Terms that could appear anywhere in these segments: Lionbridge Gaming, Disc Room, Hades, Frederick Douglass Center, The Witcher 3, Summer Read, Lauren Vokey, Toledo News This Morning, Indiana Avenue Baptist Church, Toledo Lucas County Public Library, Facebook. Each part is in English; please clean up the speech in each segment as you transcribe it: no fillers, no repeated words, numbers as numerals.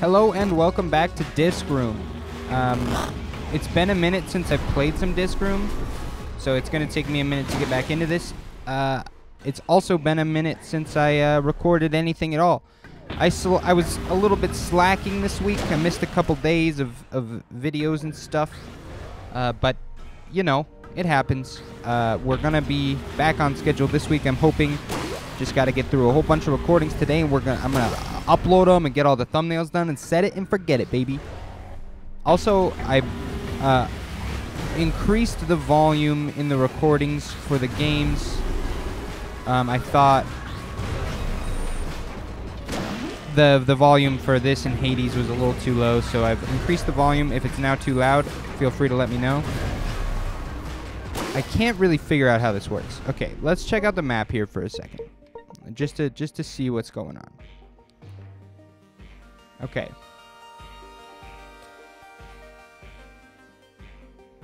Hello and welcome back to Disc Room. It's been a minute since I've played some Disc Room, so it's going to take me a minute to get back into this. It's also been a minute since I recorded anything at all. I was a little bit slacking this week. I missed a couple days of videos and stuff, but, you know, it happens. We're going to be back on schedule this week, I'm hoping. Just got to get through a whole bunch of recordings today, and I'm gonna upload them and get all the thumbnails done and set it and forget it, baby. Also, I increased the volume in the recordings for the games. I thought the volume for this and Hades was a little too low, so I've increased the volume. If it's now too loud, feel free to let me know. I can't really figure out how this works. Okay, let's check out the map here for a second. Just to see what's going on. Okay.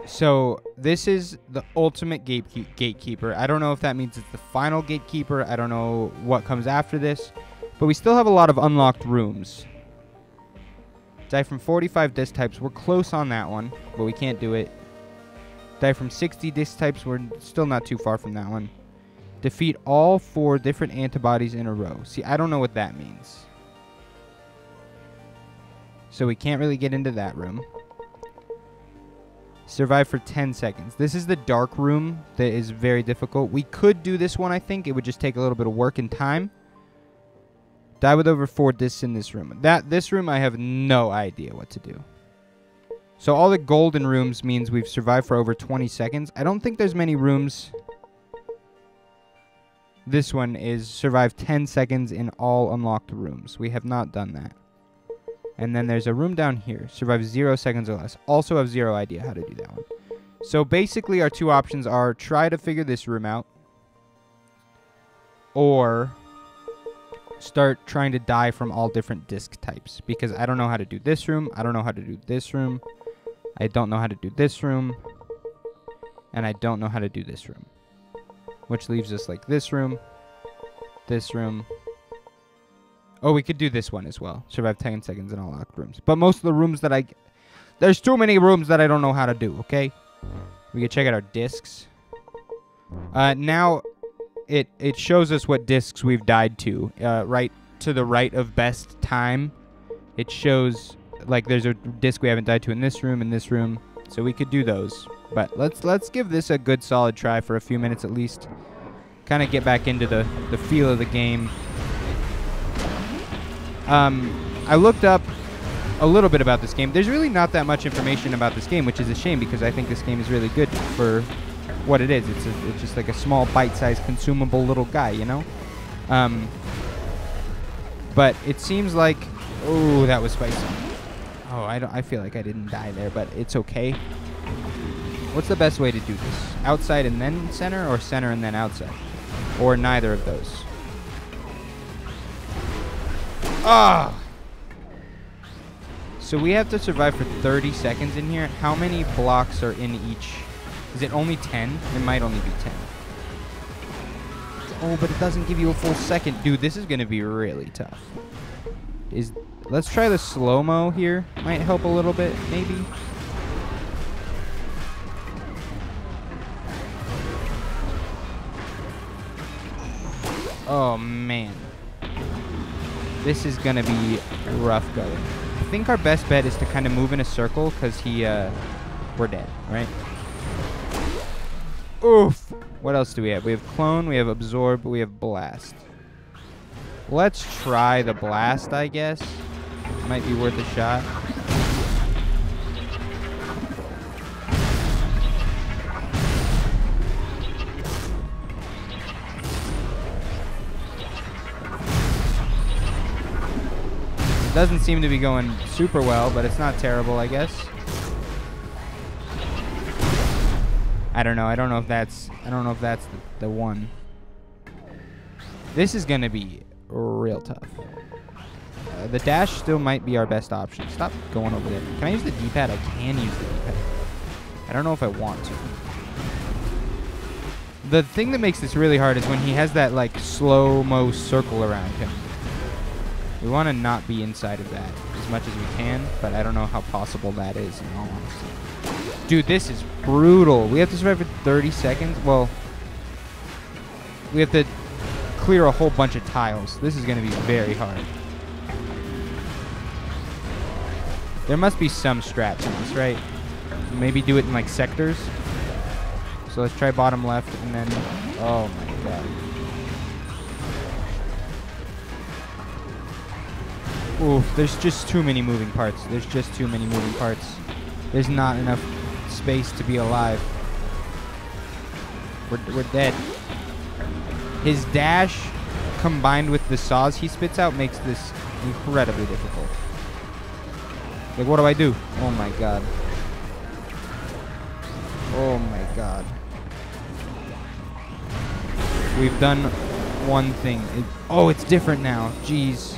So this is the ultimate gatekeeper. I don't know if that means it's the final gatekeeper. I don't know what comes after this, but we still have a lot of unlocked rooms. Die from 45 disc types. We're close on that one, but we can't do it. Die from 60 disc types. We're still not too far from that one. Defeat all 4 different antibodies in a row. See, I don't know what that means. So we can't really get into that room. Survive for 10 seconds. This is the dark room that is very difficult. We could do this one, I think. It would just take a little bit of work and time. Die with over 4 discs in this room. This room, I have no idea what to do. So all the golden rooms means we've survived for over 20 seconds. I don't think there's many rooms. This one is survive 10 seconds in all unlocked rooms. We have not done that. And then there's a room down here. Survive 0 seconds or less. Also have zero idea how to do that one. So basically our two options are try to figure this room out, or start trying to die from all different disc types. Because I don't know how to do this room. I don't know how to do this room. I don't know how to do this room. And I don't know how to do this room. Which leaves us like this room, this room. Oh, we could do this one as well. Survive 10 seconds in all locked rooms. But most of the rooms that there's too many rooms that I don't know how to do, okay? We can check out our discs. Now, it shows us what discs we've died to. Right to the right of best time, it shows, like, there's a disc we haven't died to in this room, So we could do those. But let's give this a good solid try for a few minutes at least. Kind of get back into the feel of the game. I looked up a little bit about this game. There's really not that much information about this game, which is a shame because I think this game is really good for what it is. It's just like a small bite-sized consumable little guy, you know? But it seems like... Oh, that was spicy. Oh, I feel like I didn't die there, but it's okay. What's the best way to do this? Outside and then center, or center and then outside? Or neither of those? Ah! So we have to survive for 30 seconds in here. How many blocks are in each? Is it only 10? It might only be 10. Oh, but it doesn't give you a full second. Dude, this is going to be really tough. Let's try the slow-mo here. Might help a little bit, maybe. Oh, man. This is going to be rough going. I think our best bet is to kind of move in a circle because we're dead, right? Oof. What else do we have? We have clone, we have absorb, we have blast. Let's try the blast, I guess. Might be worth a shot. It doesn't seem to be going super well, but it's not terrible, I guess. I don't know. I don't know if that's the one. This is gonna be real tough. The dash still might be our best option. Stop going over there. Can I use the D-pad? I can use the D-pad. I don't know if I want to. The thing that makes this really hard is when he has that, like, slow-mo circle around him. We want to not be inside of that as much as we can, but I don't know how possible that is in all honesty. Dude, this is brutal. We have to survive for 30 seconds. Well, we have to clear a whole bunch of tiles. This is going to be very hard. There must be some straps in this, right? Maybe do it in like sectors. So let's try bottom left and then, oh my god. Oof, there's just too many moving parts. There's not enough space to be alive. We're dead. His dash combined with the saws he spits out makes this incredibly difficult. Like, what do I do? Oh my god. Oh my god. We've done one thing. Oh, it's different now. Jeez.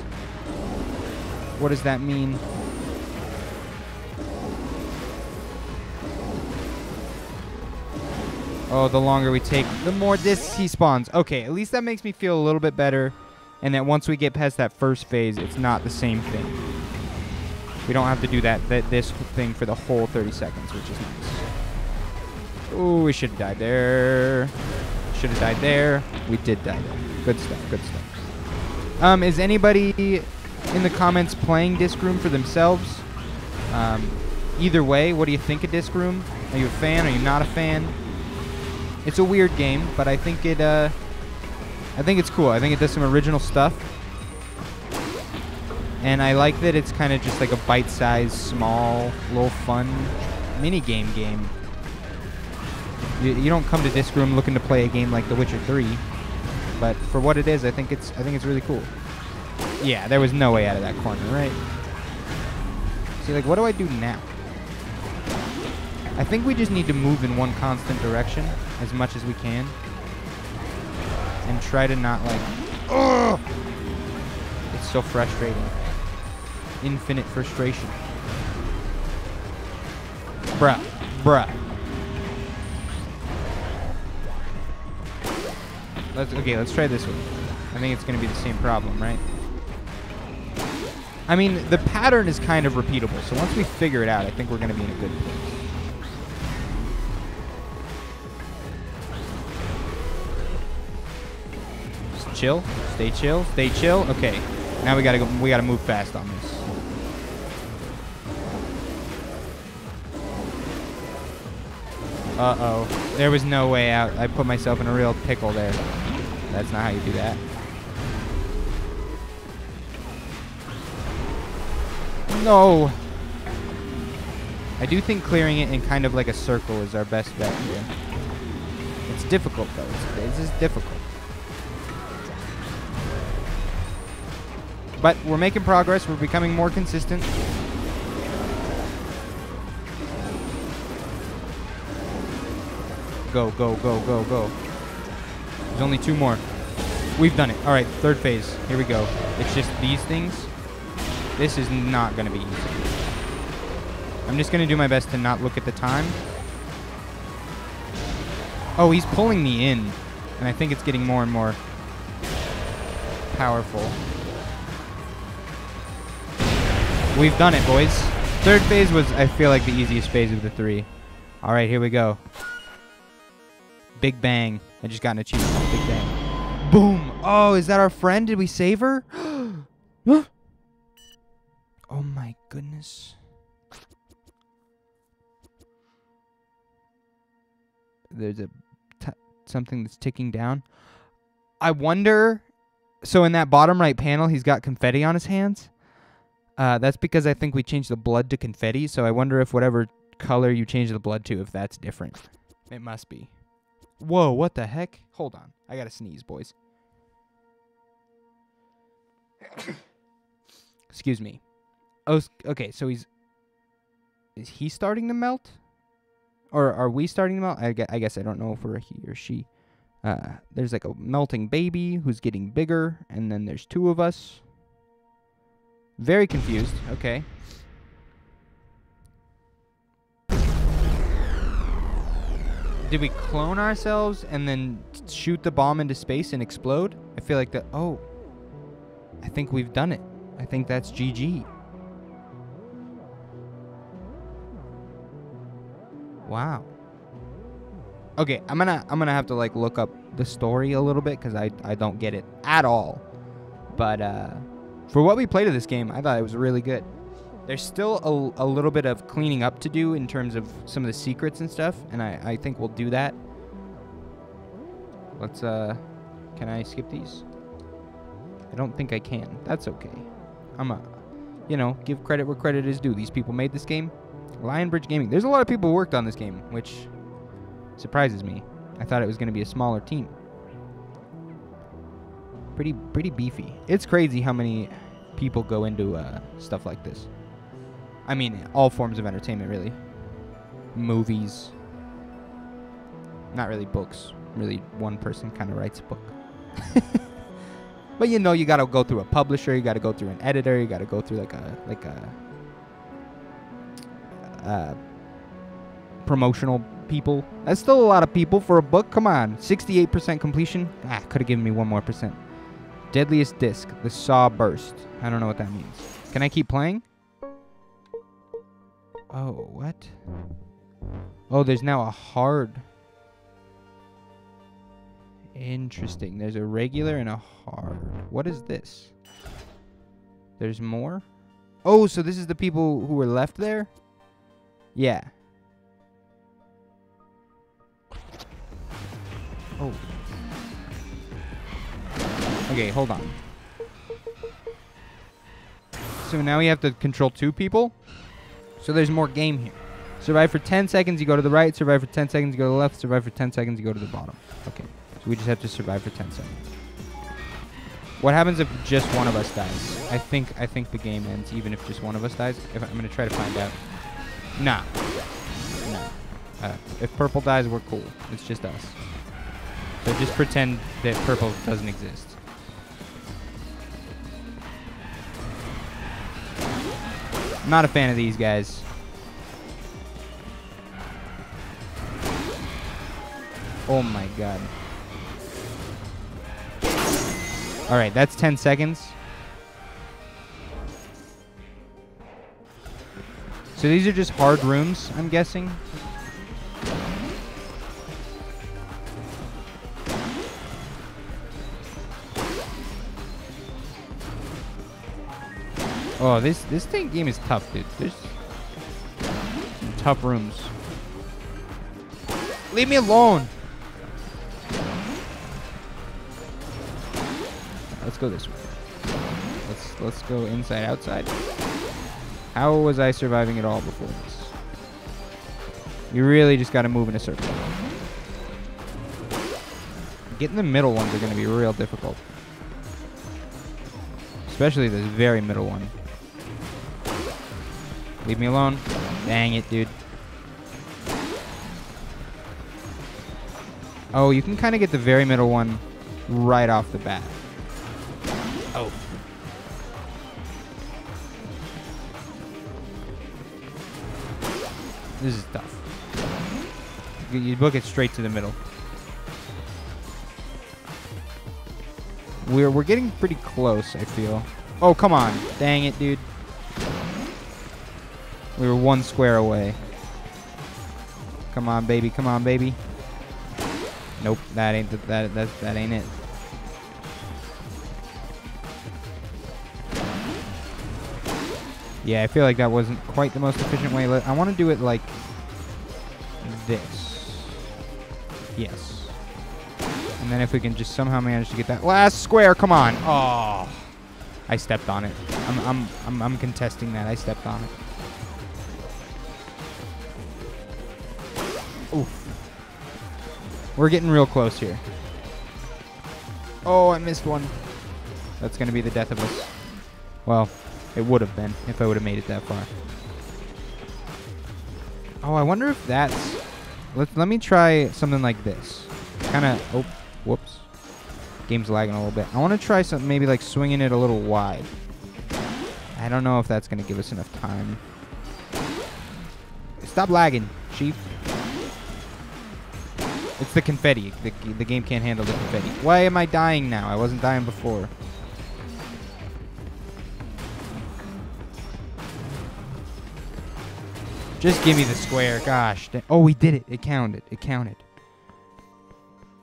What does that mean? Oh, the longer we take, the more discs he spawns. Okay, at least that makes me feel a little bit better. And that once we get past that first phase, it's not the same thing. We don't have to do this thing for the whole 30 seconds, which is nice. Ooh, we should have died there. Should have died there. We did die there. Good stuff, good stuff. Is anybody in the comments playing Disc Room for themselves? Either way, what do you think of Disc Room? Are you a fan? Are you not a fan? It's a weird game, but I think it I think it's cool. I think it does some original stuff. And I like that it's kind of just like a bite-sized, small, little fun minigame game. You don't come to Disc Room looking to play a game like The Witcher 3, but for what it is, I think it's really cool. Yeah, there was no way out of that corner, right? See, like, what do I do now? I think we just need to move in one constant direction as much as we can, and try to not like. Ugh! It's so frustrating. Infinite frustration. Bruh. Bruh. Okay, let's try this one. I think it's going to be the same problem, right? I mean, the pattern is kind of repeatable, so once we figure it out, I think we're going to be in a good place. Just chill. Stay chill. Stay chill. Okay. Now we got to go. We got to move fast on this. Uh-oh. There was no way out. I put myself in a real pickle there. That's not how you do that. No. I do think clearing it in kind of like a circle is our best bet here. It's difficult, though. This is difficult. But we're making progress. We're becoming more consistent. Go, go, go, go, go. There's only two more. We've done it. All right, third phase. Here we go. It's just these things. This is not going to be easy. I'm just going to do my best to not look at the time. Oh, he's pulling me in. And I think it's getting more and more powerful. We've done it, boys. Third phase was, I feel like, the easiest phase of the three. All right, here we go. Big bang. I just got an achievement. Big bang. Boom. Oh, is that our friend? Did we save her? Huh? Oh my goodness. There's a something that's ticking down. I wonder. So in that bottom right panel, he's got confetti on his hands. That's because I think we changed the blood to confetti. So I wonder if whatever color you change the blood to, if that's different. It must be. Whoa, what the heck? Hold on. I gotta sneeze, boys. Excuse me. Oh, okay, so he's... Is he starting to melt? Or are we starting to melt? I guess I don't know if we're he or she. There's like a melting baby who's getting bigger, and then there's two of us. Very confused. Okay. Did we clone ourselves and then shoot the bomb into space and explode? I feel like that. Oh, I think we've done it. I think that's GG. Wow. Okay, I'm gonna have to like look up the story a little bit because I don't get it at all. But for what we played of this game, I thought it was really good. There's still a little bit of cleaning up to do in terms of some of the secrets and stuff, and I think we'll do that. Let's, can I skip these? I don't think I can. That's okay. You know, give credit where credit is due. These people made this game. Lionbridge Gaming. There's a lot of people who worked on this game, which surprises me. I thought it was going to be a smaller team. Pretty beefy. It's crazy how many people go into stuff like this. I mean, all forms of entertainment, really. Movies. Not really books. Really, one person kind of writes a book. But, you know, you got to go through a publisher. You got to go through an editor. You got to go through, like a promotional people. That's still a lot of people for a book. Come on. 68% completion. Ah, could have given me one more %. Deadliest Disc. The Saw Burst. I don't know what that means. Can I keep playing? Oh, what? Oh, there's now a hard. Interesting. There's a regular and a hard. What is this? There's more? Oh, so this is the people who were left there? Yeah. Oh. Okay, hold on. So now we have to control two people? So there's more game here. Survive for 10 seconds, you go to the right. Survive for 10 seconds, you go to the left. Survive for 10 seconds, you go to the bottom. Okay. So we just have to survive for 10 seconds. What happens if just one of us dies? I think the game ends even if just one of us dies. I'm going to try to find out. Nah. No. If purple dies, we're cool. It's just us. So just pretend that purple doesn't exist. I'm not a fan of these guys. Oh my god. Alright, that's 10 seconds. So these are just hard rooms, I'm guessing. Oh, this thing game is tough, dude. There's some tough rooms. Leave me alone! Let's go this way. Let's go inside, outside. How was I surviving at all before this? You really just gotta move in a circle. Getting the middle ones are gonna be real difficult. Especially this very middle one. Leave me alone. Dang it, dude. Oh, you can kind of get the very middle one right off the bat. Oh. This is tough. You book it straight to the middle. We're getting pretty close, I feel. Oh, come on. Dang it, dude. We were one square away. Come on, baby. Come on, baby. Nope, that ain't it. Yeah, I feel like that wasn't quite the most efficient way. I want to do it like this. Yes. And then if we can just somehow manage to get that last square, come on. Oh, I stepped on it. I'm contesting that. I stepped on it. Oof. We're getting real close here. Oh, I missed one. That's going to be the death of us. Well, it would have been if I would have made it that far. Oh, I wonder if that's... Let me try something like this. Kind of... Oh, whoops. Game's lagging a little bit. I want to try something maybe like swinging it a little wide. I don't know if that's going to give us enough time. Stop lagging, chief. It's the confetti. The game can't handle the confetti. Why am I dying now? I wasn't dying before. Just give me the square. Gosh. Oh, we did it. It counted. It counted.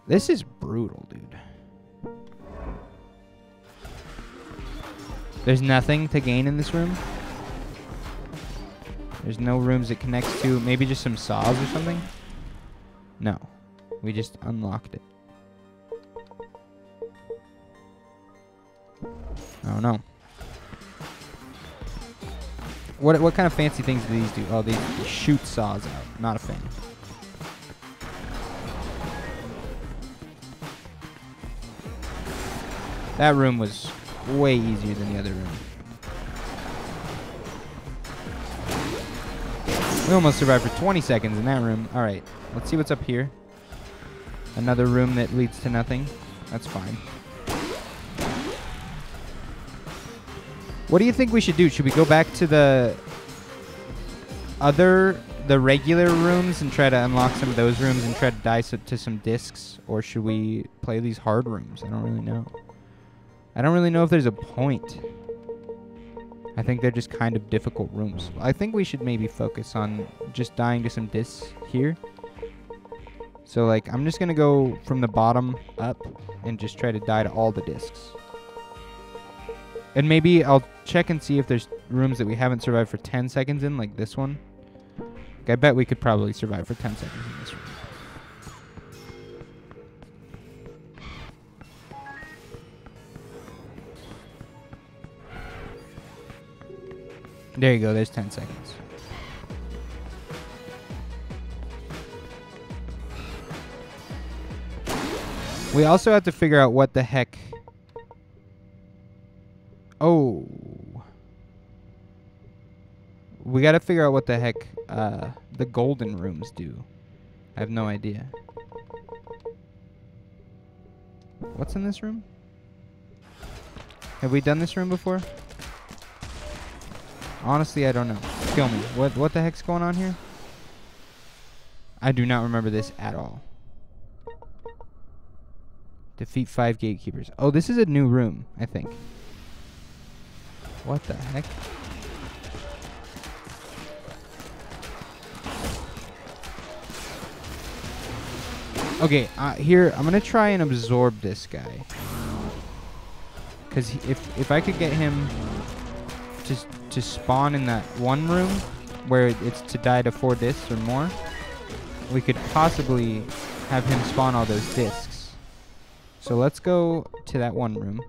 This is brutal, dude. There's nothing to gain in this room. There's no rooms it connects to. Maybe just some saws or something? No. We just unlocked it. Oh, no. What kind of fancy things do these do? Oh, they shoot saws out. Not a fan. That room was way easier than the other room. We almost survived for 20 seconds in that room. All right, let's see what's up here. Another room that leads to nothing. That's fine. What do you think we should do? Should we go back to the other, the regular rooms and try to unlock some of those rooms and try to dice it to some discs? Or should we play these hard rooms? I don't really know. I don't really know if there's a point. I think they're just kind of difficult rooms. I think we should maybe focus on just dying to some discs here. So, like, I'm just going to go from the bottom up and just try to die to all the discs. And maybe I'll check and see if there's rooms that we haven't survived for 10 seconds in, like this one. Like, I bet we could probably survive for 10 seconds in this room. There you go, there's 10 seconds. We also have to figure out what the heck... Oh. We gotta figure out what the heck the golden rooms do. I have no idea. What's in this room? Have we done this room before? Honestly, I don't know. Kill me. What the heck's going on here? I do not remember this at all. Defeat 5 gatekeepers. Oh, this is a new room, I think. What the heck? Okay, here, I'm gonna try and absorb this guy. Because if I could get him... to spawn in that one room where it's to die to 4 discs or more, we could possibly have him spawn all those discs. So let's go to that one room.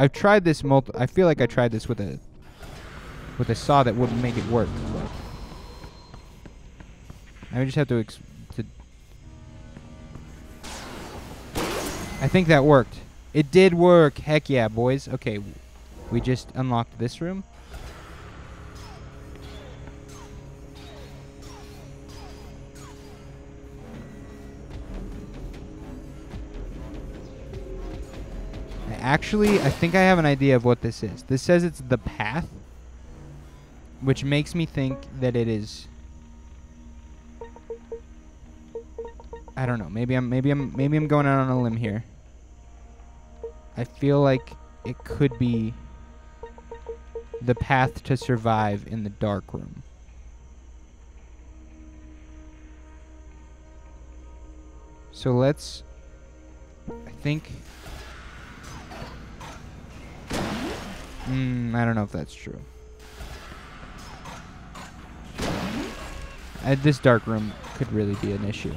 I've tried this I feel like I tried this with a saw that wouldn't make it work. I just have to, I think that worked. It did work. Heck yeah, boys. Okay. We just unlocked this room. Actually, I think I have an idea of what this is. This says it's the path, which makes me think that it is... I don't know. Maybe I'm going out on a limb here. I feel like it could be the path to survive in the dark room. So let's... I think... I don't know if that's true. This dark room could really be an issue.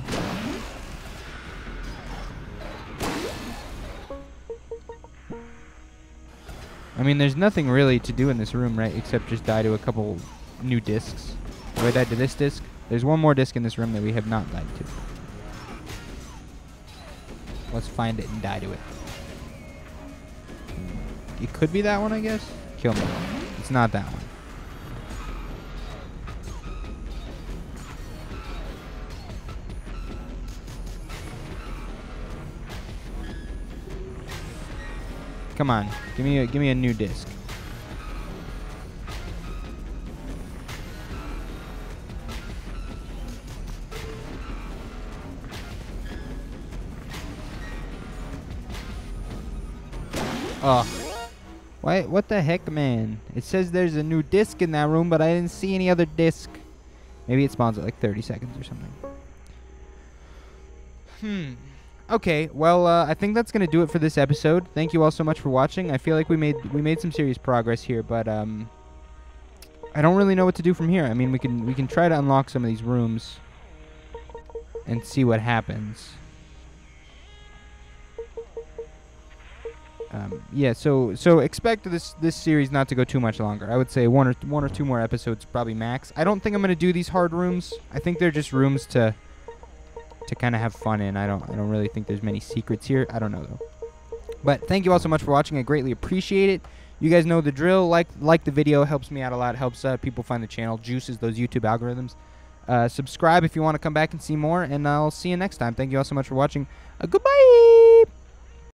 I mean, there's nothing really to do in this room, right? Except just die to a couple new discs. Have I died to this disc? There's one more disc in this room that we have not died to. Let's find it and die to it. It could be that one, I guess. Kill me. It's not that one. Come on, give me a new disc. Oh, what the heck, man? It says there's a new disc in that room, but I didn't see any other disc. Maybe it spawns at like 30 seconds or something. Okay, well, I think that's going to do it for this episode. Thank you all so much for watching. I feel like we made some serious progress here, but I don't really know what to do from here. I mean, we can try to unlock some of these rooms and see what happens. Yeah, so expect this series not to go too much longer. I would say one or two more episodes probably max. I don't think I'm going to do these hard rooms. I think they're just rooms to kind of have fun in. I don't really think there's many secrets here. I don't know, though. But thank you all so much for watching. I greatly appreciate it. You guys know the drill. Like the video. Helps me out a lot. Helps people find the channel. Juices those YouTube algorithms. Subscribe if you want to come back and see more. And I'll see you next time. Thank you all so much for watching. Goodbye!